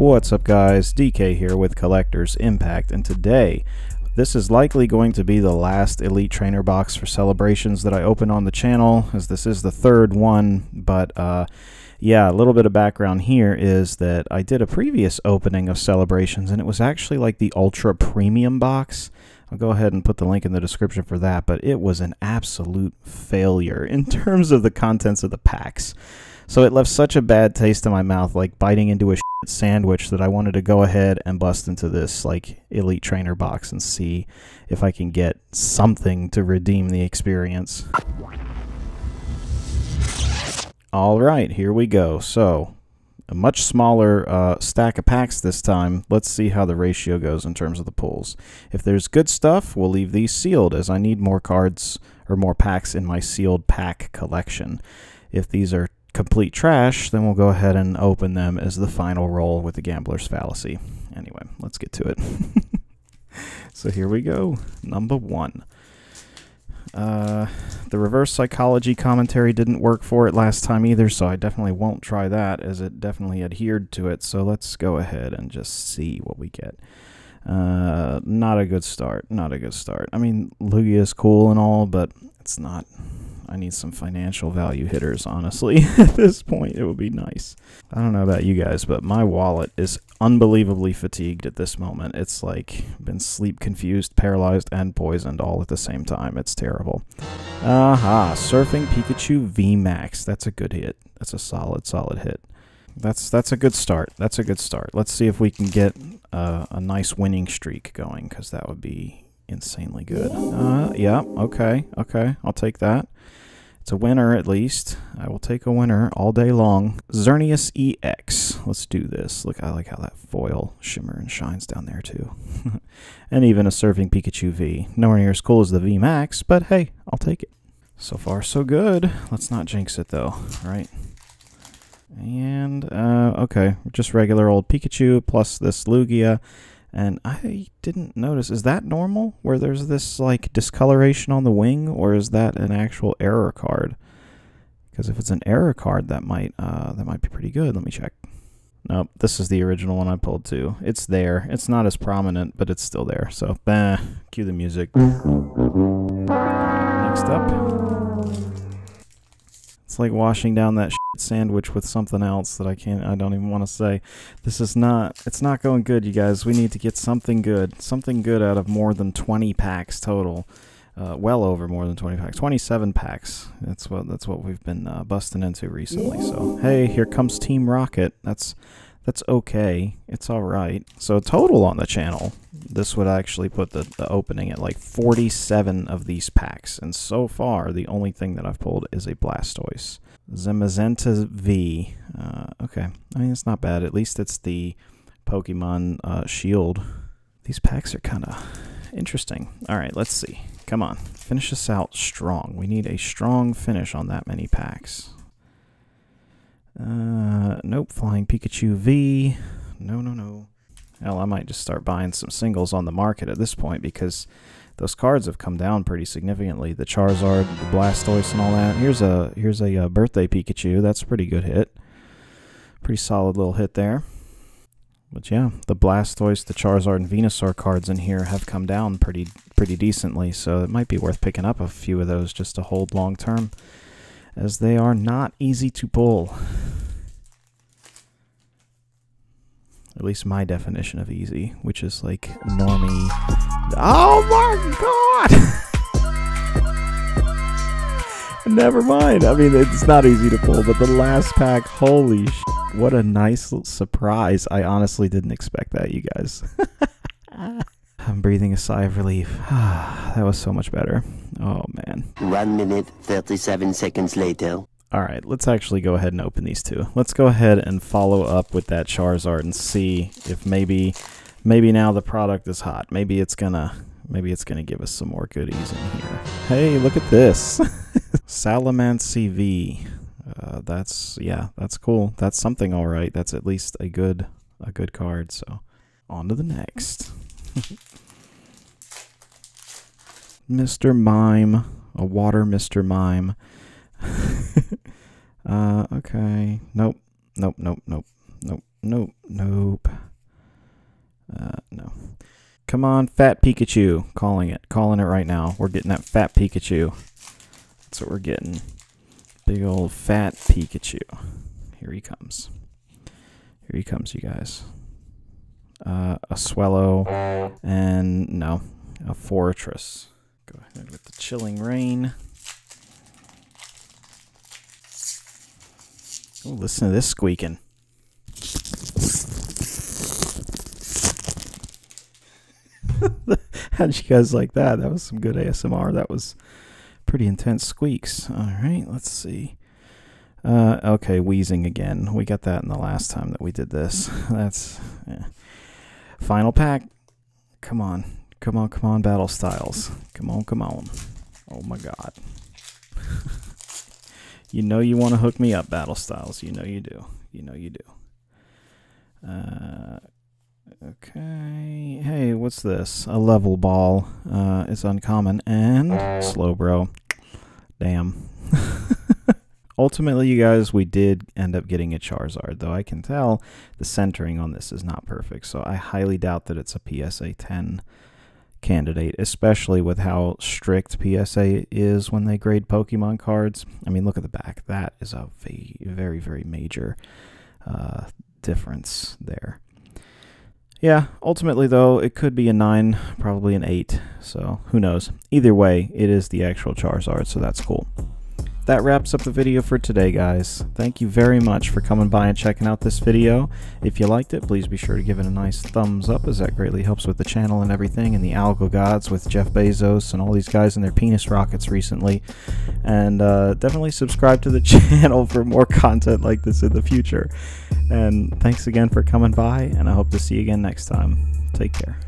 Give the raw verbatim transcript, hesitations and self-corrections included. What's up guys, D K here with Collectors Impact, and today this is likely going to be the last Elite Trainer box for Celebrations that I open on the channel, as this is the third one. But uh, yeah, a little bit of background here is that I did a previous opening of Celebrations, and it was actually like the Ultra Premium box. I'll go ahead and put the link in the description for that, but it was an absolute failure in terms of the contents of the packs. So it left such a bad taste in my mouth, like biting into a shit sandwich, that I wanted to go ahead and bust into this like Elite Trainer box and see if I can get something to redeem the experience. All right, here we go. So a much smaller uh, stack of packs this time. Let's see how the ratio goes in terms of the pulls. If there's good stuff, we'll leave these sealed, as I need more cards or more packs in my sealed pack collection. If these are complete trash, then we'll go ahead and open them as the final roll with the Gambler's Fallacy. Anyway, let's get to it. So here we go, number one. Uh, the reverse psychology commentary didn't work for it last time either, so I definitely won't try that, as it definitely adhered to it. So let's go ahead and just see what we get. Uh, not a good start, not a good start. I mean, Lugia is cool and all, but it's not... I need some financial value hitters, honestly. At this point, it would be nice. I don't know about you guys, but my wallet is unbelievably fatigued at this moment. It's like been sleep confused, paralyzed, and poisoned all at the same time. It's terrible. Aha, Surfing Pikachu V MAX. That's a good hit. That's a solid, solid hit. That's that's a good start. That's a good start. Let's see if we can get a, a nice winning streak going, because that would be insanely good. Uh, yeah, okay, okay. I'll take that. It's a winner, at least. I will take a winner all day long. Xerneas E X. Let's do this. Look, I like how that foil shimmer and shines down there, too. And even a Surfing Pikachu V. Nowhere near as cool as the V MAX, but hey, I'll take it. So far, so good. Let's not jinx it, though, right? And, uh, okay, just regular old Pikachu plus this Lugia. And I didn't notice, is that normal, where there's this, like, discoloration on the wing, or is that an actual error card? Because if it's an error card, that might, uh, that might be pretty good. Let me check. Nope, this is the original one I pulled, too. It's there. It's not as prominent, but it's still there. So, bah, cue the music. Next up. It's like washing down that shit sandwich with something else that I can't, I don't even want to say. This is not, it's not going good, you guys. We need to get something good. Something good out of more than twenty packs total. Uh, well over more than twenty packs. twenty-seven packs. That's what, that's what we've been uh, busting into recently. So, hey, here comes Team Rocket. That's, that's okay. It's all right. So total on the channel, this would actually put the, the opening at like forty-seven of these packs. And so far, the only thing that I've pulled is a Blastoise. Zemazenta V. Uh, okay. I mean, it's not bad. At least it's the Pokemon uh, Shield. These packs are kind of interesting. All right, let's see. Come on. Finish this out strong. We need a strong finish on that many packs. Uh, nope. Flying Pikachu V. No, no, no. Hell, I might just start buying some singles on the market at this point, because those cards have come down pretty significantly. The Charizard, the Blastoise, and all that. Here's a here's a uh, birthday Pikachu. That's a pretty good hit. Pretty solid little hit there. But yeah, the Blastoise, the Charizard, and Venusaur cards in here have come down pretty pretty decently. So it might be worth picking up a few of those just to hold long term, as they are not easy to pull. At least my definition of easy, which is like normie. Oh my god! Never mind. I mean, it's not easy to pull, but the last pack, holy sh! What a nice surprise. I honestly didn't expect that, you guys. I'm breathing a sigh of relief. That was so much better. Oh, man. One minute, thirty-seven seconds later. All right, let's actually go ahead and open these two. Let's go ahead and follow up with that Charizard and see if maybe maybe now the product is hot. Maybe it's gonna maybe it's gonna give us some more goodies in here. Hey, look at this. Salamence V. Uh, that's, yeah, that's cool. That's something, all right. That's at least a good a good card, so on to the next. Mister Mime, a water Mister Mime. uh, okay. Nope. Nope. Nope. Nope. Nope. Nope. Nope. Uh, no. Come on, fat Pikachu. Calling it. Calling it right now. We're getting that fat Pikachu. That's what we're getting. Big old fat Pikachu. Here he comes. Here he comes, you guys. Uh, a Swellow and, no, a Fortress. Go ahead with the Chilling Rain. Oh, listen to this squeaking. How'd you guys like that? That was some good A S M R. That was pretty intense squeaks. All right, let's see. Uh, okay, wheezing again. We got that in the last time that we did this. That's yeah. Final pack. Come on. Come on, come on, Battle Styles. Come on, come on. Oh, my God. You know you want to hook me up, Battle Styles. You know you do. You know you do. Uh, okay. Hey, what's this? A level ball. Uh, it's uncommon. And Slowbro. Damn. Ultimately, you guys, we did end up getting a Charizard, though I can tell the centering on this is not perfect. So I highly doubt that it's a P S A ten candidate, especially with how strict P S A is when they grade Pokemon cards. I mean, look at the back. That is a very, very major uh, difference there. Yeah, ultimately, though, it could be a nine, probably an eight. So who knows? Either way, it is the actual Charizard, so that's cool. That wraps up the video for today, guys. Thank you very much for coming by and checking out this video. If you liked it, please be sure to give it a nice thumbs up, as that greatly helps with the channel and everything, and the algo gods with Jeff Bezos and all these guys and their penis rockets recently. And uh, definitely subscribe to the channel for more content like this in the future. And thanks again for coming by, and I hope to see you again next time. Take care.